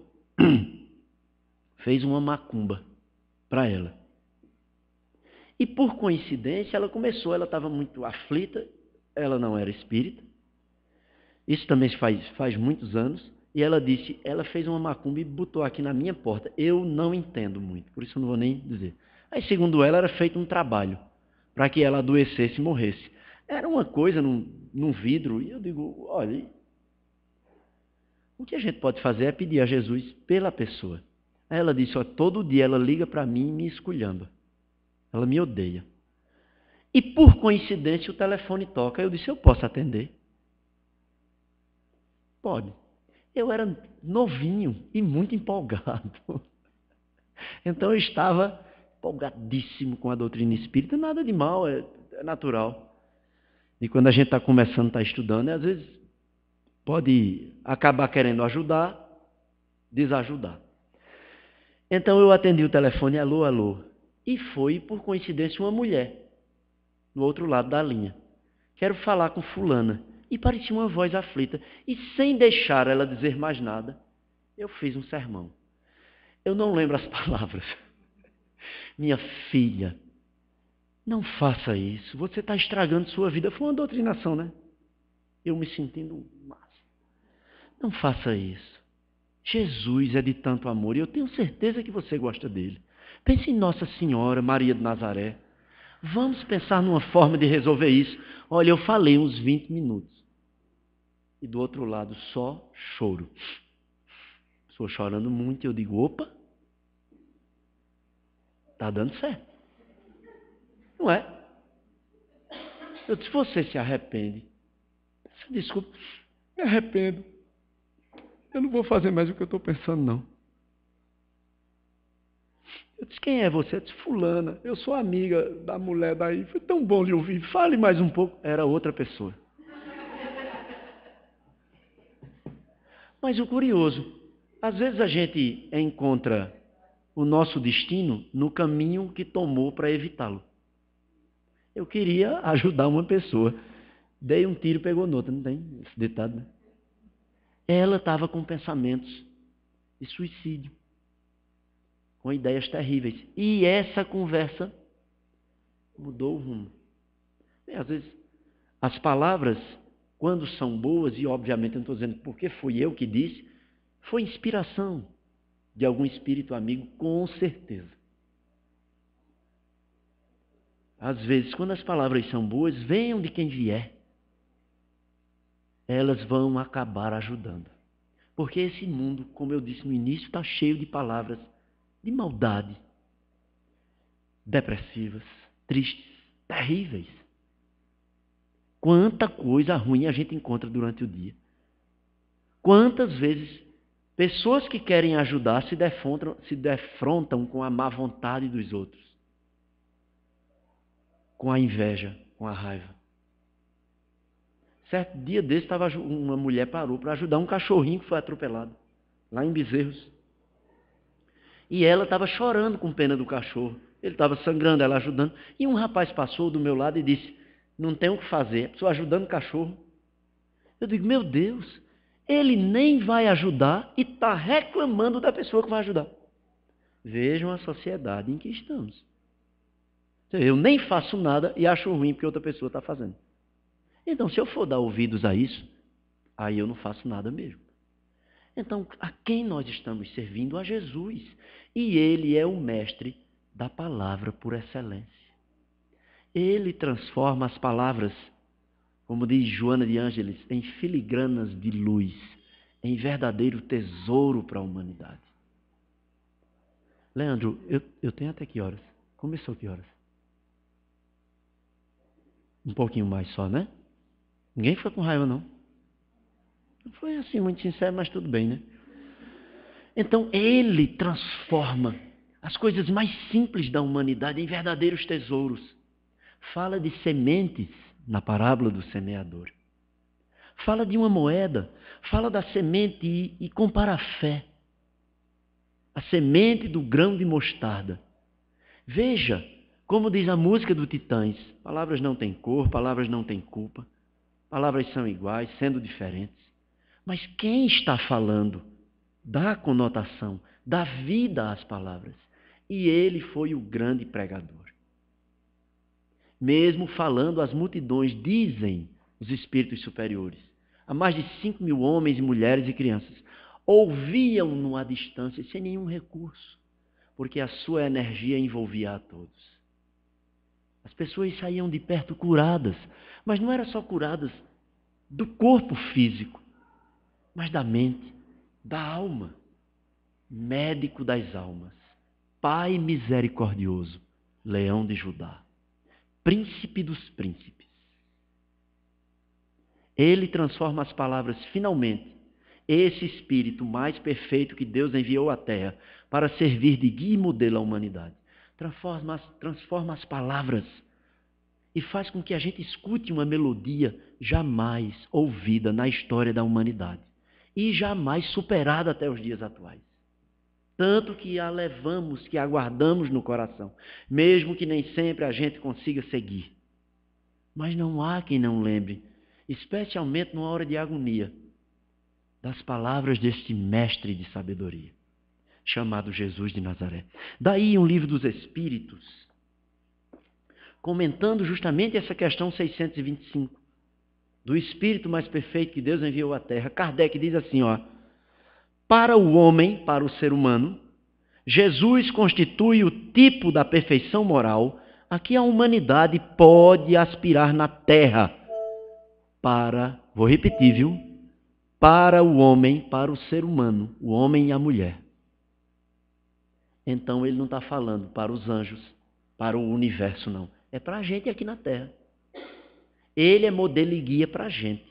fez uma macumba para ela. E por coincidência ela estava muito aflita, ela não era espírita, isso também faz muitos anos, e ela disse, ela fez uma macumba e botou aqui na minha porta, eu não entendo muito, por isso eu não vou nem dizer. Aí, segundo ela, era feito um trabalho para que ela adoecesse e morresse. Era uma coisa num vidro, e eu digo, olha, o que a gente pode fazer é pedir a Jesus pela pessoa. Aí ela disse, ó, todo dia ela liga para mim e me esculhamba, ela me odeia. E por coincidência o telefone toca. Eu disse, eu posso atender? Pode. Eu era novinho e muito empolgado. Então eu estava empolgadíssimo com a doutrina espírita. Nada de mal, é natural. E quando a gente está começando, está estudando, às vezes pode acabar querendo ajudar, desajudar. Então eu atendi o telefone, alô, alô. E foi, por coincidência, uma mulher do outro lado da linha. Quero falar com fulana. E parecia uma voz aflita. E sem deixar ela dizer mais nada, eu fiz um sermão. Eu não lembro as palavras. Minha filha, Não faça isso, você está estragando sua vida. Foi uma doutrinação, né? Eu me sentindo massa. Não faça isso. Jesus é de tanto amor e eu tenho certeza que você gosta dele. Pense em Nossa Senhora, Maria de Nazaré. Vamos pensar numa forma de resolver isso. Olha, eu falei uns 20 minutos. E do outro lado, só choro. Estou chorando muito e eu digo, opa, está dando certo. Não é? Eu disse, você se arrepende. Desculpa, me arrependo. Eu não vou fazer mais o que eu estou pensando, não. Eu disse, quem é você? Eu disse, fulana. Eu sou amiga da mulher daí. Foi tão bom lhe ouvir. Fale mais um pouco. Era outra pessoa. Mas o curioso, às vezes a gente encontra o nosso destino no caminho que tomou para evitá-lo. Eu queria ajudar uma pessoa. Dei um tiro, pegou no outro. Não tem esse ditado, né? Ela estava com pensamentos de suicídio, com ideias terríveis. E essa conversa mudou o rumo. E, às vezes, as palavras, quando são boas, e obviamente eu não estou dizendo porque fui eu que disse, foi inspiração de algum espírito amigo, com certeza. Às vezes, quando as palavras são boas, venham de quem vier, elas vão acabar ajudando. Porque esse mundo, como eu disse no início, está cheio de palavras de maldade, depressivas, tristes, terríveis. Quanta coisa ruim a gente encontra durante o dia. Quantas vezes pessoas que querem ajudar se defrontam com a má vontade dos outros, com a inveja, com a raiva. Certo dia desse, uma mulher parou para ajudar um cachorrinho que foi atropelado, lá em Bezerros. E ela estava chorando com pena do cachorro. Ele estava sangrando, ela ajudando. E um rapaz passou do meu lado e disse, não tem o que fazer, estou ajudando o cachorro. Eu digo, meu Deus, ele nem vai ajudar e está reclamando da pessoa que vai ajudar. Vejam a sociedade em que estamos. Eu nem faço nada e acho ruim porque outra pessoa está fazendo. Então, se eu for dar ouvidos a isso, aí eu não faço nada mesmo. Então, a quem nós estamos servindo? A Jesus. E Ele é o mestre da palavra por excelência. Ele transforma as palavras, como diz Joana de Ângelis, em filigranas de luz, em verdadeiro tesouro para a humanidade. Leandro, eu tenho até que horas? Começou que horas? Um pouquinho mais só, né? Ninguém fica com raiva, não. Não foi assim muito sincero, mas tudo bem, né? Então, ele transforma as coisas mais simples da humanidade em verdadeiros tesouros. Fala de sementes na parábola do semeador. Fala de uma moeda. Fala da semente e compara a fé. A semente do grão de mostarda. Veja, como diz a música do Titãs, palavras não têm cor, palavras não têm culpa. Palavras são iguais, sendo diferentes. Mas quem está falando dá conotação, dá vida às palavras. E ele foi o grande pregador. Mesmo falando, as multidões dizem, os espíritos superiores, a mais de 5.000 homens, mulheres e crianças, ouviam-no à distância, sem nenhum recurso, porque a sua energia envolvia a todos. As pessoas saíam de perto curadas, mas não eram só curadas do corpo físico, mas da mente, da alma. Médico das almas, Pai misericordioso, Leão de Judá, Príncipe dos príncipes. Ele transforma as palavras finalmente, esse espírito mais perfeito que Deus enviou à Terra para servir de guia e modelo à humanidade. Transforma as palavras e faz com que a gente escute uma melodia jamais ouvida na história da humanidade e jamais superada até os dias atuais. Tanto que a levamos, que a guardamos no coração, mesmo que nem sempre a gente consiga seguir. Mas não há quem não lembre, especialmente numa hora de agonia, das palavras deste mestre de sabedoria, chamado Jesus de Nazaré. Daí um livro dos Espíritos comentando justamente essa questão 625, do Espírito mais perfeito que Deus enviou à Terra. Kardec diz assim, ó, para o homem, para o ser humano, Jesus constitui o tipo da perfeição moral a que a humanidade pode aspirar na Terra. Para, vou repetir, viu? Para o homem, para o ser humano, o homem e a mulher. Então ele não está falando para os anjos, para o universo, não. É para a gente aqui na Terra. Ele é modelo e guia para a gente.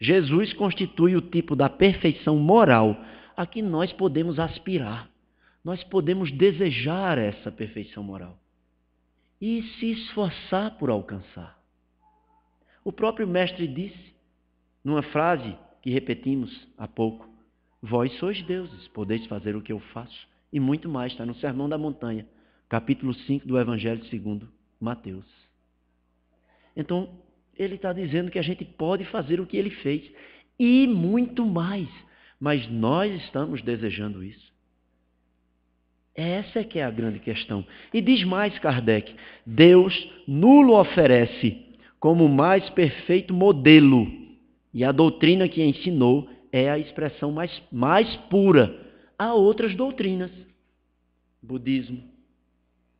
Jesus constitui o tipo da perfeição moral a que nós podemos aspirar. Nós podemos desejar essa perfeição moral e se esforçar por alcançar. O próprio Mestre disse, numa frase que repetimos há pouco, vós sois deuses, podeis fazer o que eu faço, e muito mais, está no Sermão da Montanha, capítulo 5 do Evangelho segundo Mateus. Então, ele está dizendo que a gente pode fazer o que ele fez, e muito mais, mas nós estamos desejando isso. Essa é que é a grande questão. E diz mais Kardec, Deus nulo oferece como o mais perfeito modelo, e a doutrina que ensinou é a expressão mais pura. Há outras doutrinas, budismo,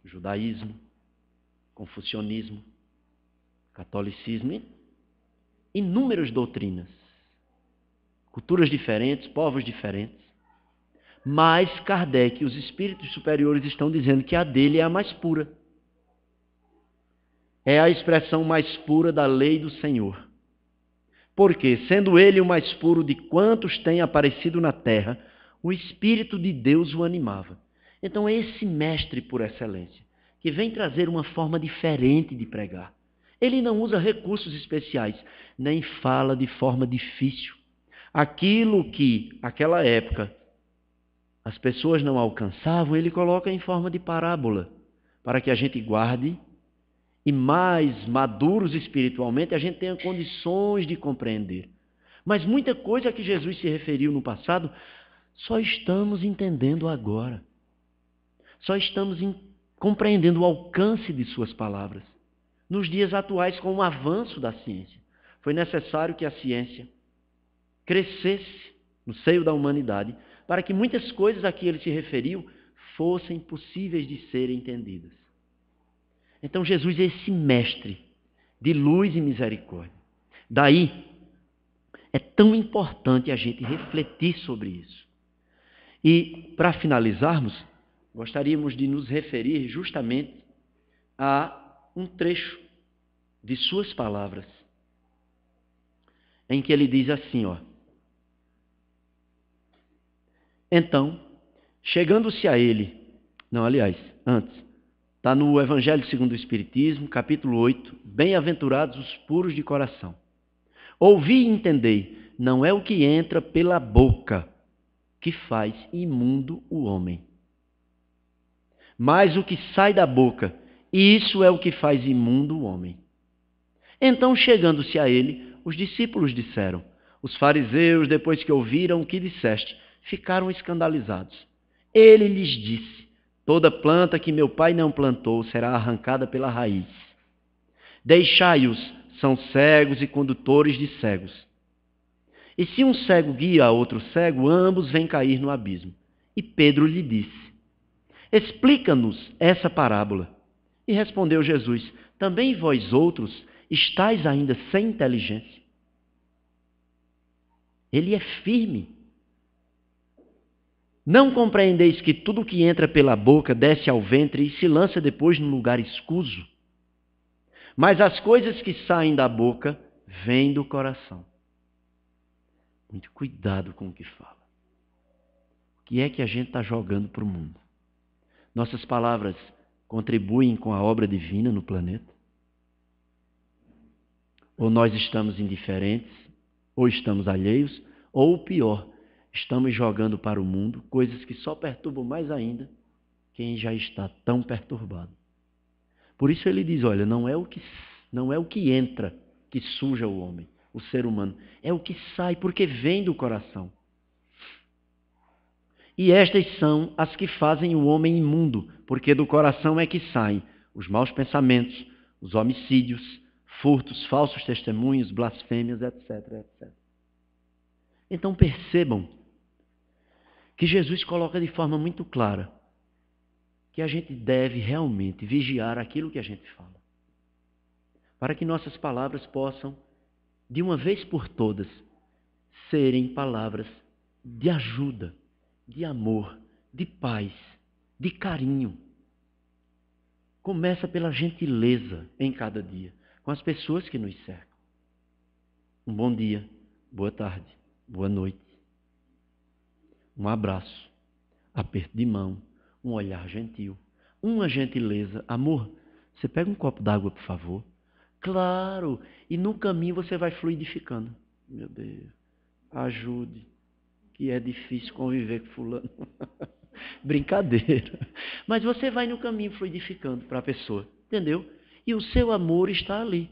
judaísmo, confucionismo, catolicismo, inúmeras doutrinas, culturas diferentes, povos diferentes, mas Kardec, os espíritos superiores estão dizendo que a dele é a mais pura, é a expressão mais pura da lei do Senhor, porque, sendo ele o mais puro de quantos têm aparecido na terra, o Espírito de Deus o animava. Então é esse mestre por excelência, que vem trazer uma forma diferente de pregar. Ele não usa recursos especiais, nem fala de forma difícil. Aquilo que, naquela época, as pessoas não alcançavam, ele coloca em forma de parábola, para que a gente guarde e mais maduros espiritualmente a gente tenha condições de compreender. Mas muita coisa a que Jesus se referiu no passado, só estamos entendendo agora. Só estamos compreendendo o alcance de suas palavras. Nos dias atuais, com o avanço da ciência, foi necessário que a ciência crescesse no seio da humanidade para que muitas coisas a que ele se referiu fossem possíveis de serem entendidas. Então Jesus é esse mestre de luz e misericórdia. Daí é tão importante a gente refletir sobre isso. E para finalizarmos, gostaríamos de nos referir justamente a um trecho de suas palavras, em que ele diz assim, ó. Então, chegando-se a ele, não, aliás, antes, está no Evangelho segundo o Espiritismo, capítulo 8, bem-aventurados os puros de coração. Ouvi e entendei, não é o que entra pela boca que faz imundo o homem, mas o que sai da boca, e isso é o que faz imundo o homem. Então, chegando-se a ele, os discípulos disseram, os fariseus, depois que ouviram o que disseste, ficaram escandalizados. Ele lhes disse, toda planta que meu pai não plantou será arrancada pela raiz. Deixai-os, são cegos e condutores de cegos. E se um cego guia a outro cego, ambos vêm cair no abismo. E Pedro lhe disse, explica-nos essa parábola. E respondeu Jesus, também vós outros estáis ainda sem inteligência? Ele é firme. Não compreendeis que tudo que entra pela boca desce ao ventre e se lança depois num lugar escuso? Mas as coisas que saem da boca vêm do coração. Muito cuidado com o que fala. O que é que a gente está jogando para o mundo? Nossas palavras contribuem com a obra divina no planeta? Ou nós estamos indiferentes, ou estamos alheios, ou pior, estamos jogando para o mundo coisas que só perturbam mais ainda quem já está tão perturbado. Por isso ele diz, olha, não é o que entra que suja o homem, o ser humano, é o que sai, porque vem do coração. E estas são as que fazem o homem imundo, porque do coração é que saem os maus pensamentos, os homicídios, furtos, falsos testemunhos, blasfêmias, etc., etc. Então percebam que Jesus coloca de forma muito clara que a gente deve realmente vigiar aquilo que a gente fala, para que nossas palavras possam, de uma vez por todas, serem palavras de ajuda, de amor, de paz, de carinho. Começa pela gentileza em cada dia, com as pessoas que nos cercam. Um bom dia, boa tarde, boa noite. Um abraço, aperto de mão, um olhar gentil, uma gentileza. Amor, você pega um copo d'água, por favor? Claro, e no caminho você vai fluidificando. Meu Deus, ajude, que é difícil conviver com fulano. Brincadeira. Mas você vai no caminho fluidificando para a pessoa, entendeu? E o seu amor está ali,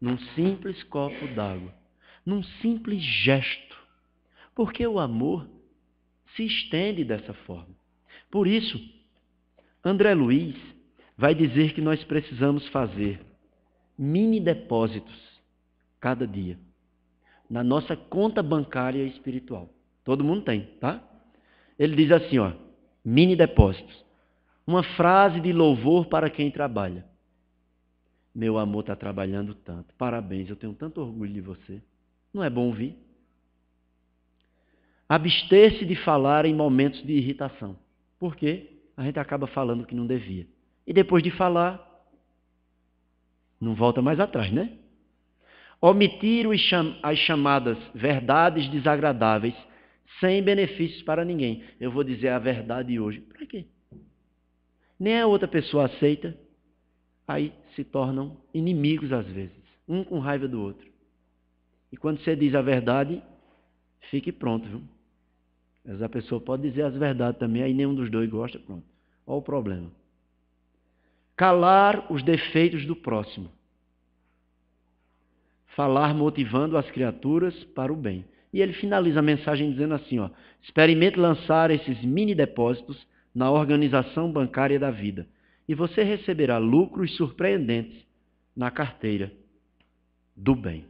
num simples copo d'água, num simples gesto. Porque o amor se estende dessa forma. Por isso, André Luiz vai dizer que nós precisamos fazer mini depósitos cada dia na nossa conta bancária espiritual. Todo mundo tem, tá? Ele diz assim, ó, mini depósitos. Uma frase de louvor para quem trabalha. Meu amor está trabalhando tanto. Parabéns, eu tenho tanto orgulho de você. Não é bom ouvir? Abster-se de falar em momentos de irritação. Por quê? A gente acaba falando o que não devia. E depois de falar, não volta mais atrás, né? Omitir as chamadas verdades desagradáveis, sem benefícios para ninguém. Eu vou dizer a verdade hoje. Para quê? Nem a outra pessoa aceita. Aí se tornam inimigos às vezes, um com raiva do outro. E quando você diz a verdade, fique pronto, viu? Mas a pessoa pode dizer as verdades também, aí nenhum dos dois gosta, pronto. Olha o problema. Calar os defeitos do próximo. Falar motivando as criaturas para o bem. E ele finaliza a mensagem dizendo assim, ó, experimente lançar esses mini depósitos na organização bancária da vida. E você receberá lucros surpreendentes na carteira do bem.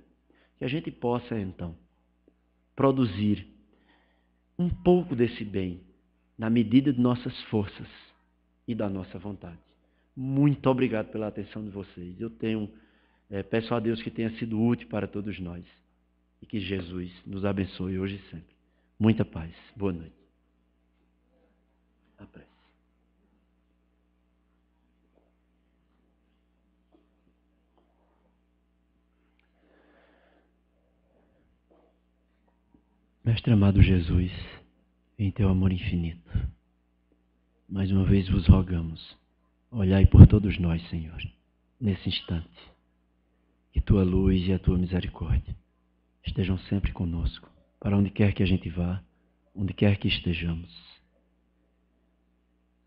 Que a gente possa, então, produzir um pouco desse bem na medida de nossas forças e da nossa vontade. Muito obrigado pela atenção de vocês. Eu tenho, peço a Deus que tenha sido útil para todos nós e que Jesus nos abençoe hoje e sempre. Muita paz. Boa noite. A prece. Mestre amado Jesus, em teu amor infinito, mais uma vez vos rogamos, olhai por todos nós, Senhor, nesse instante, que tua luz e a tua misericórdia estejam sempre conosco, para onde quer que a gente vá, onde quer que estejamos.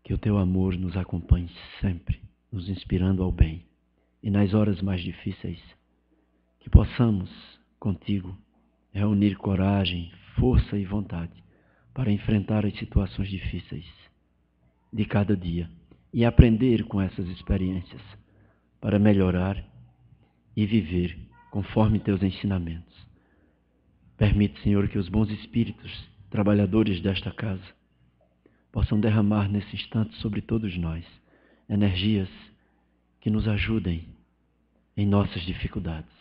Que o teu amor nos acompanhe sempre, nos inspirando ao bem, e nas horas mais difíceis, que possamos, contigo, reunir coragem, força e vontade para enfrentar as situações difíceis de cada dia e aprender com essas experiências para melhorar e viver conforme teus ensinamentos. Permite, Senhor, que os bons espíritos, trabalhadores desta casa, possam derramar nesse instante sobre todos nós energias que nos ajudem em nossas dificuldades.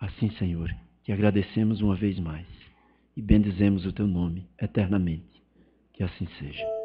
Assim, Senhor, que agradecemos uma vez mais e bendizemos o teu nome eternamente. Que assim seja.